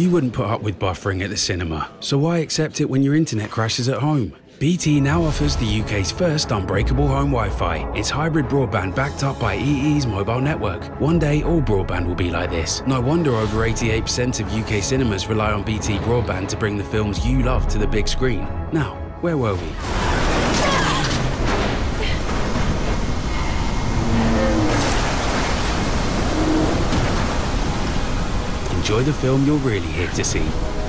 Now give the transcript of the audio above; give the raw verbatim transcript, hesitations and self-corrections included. You wouldn't put up with buffering at the cinema, so why accept it when your internet crashes at home? B T now offers the U K's first unbreakable home Wi-Fi. It's hybrid broadband backed up by E E's mobile network. One day, all broadband will be like this. No wonder over eighty-eight percent of U K cinemas rely on B T broadband to bring the films you love to the big screen. Now, where were we? Enjoy the film you're really here to see.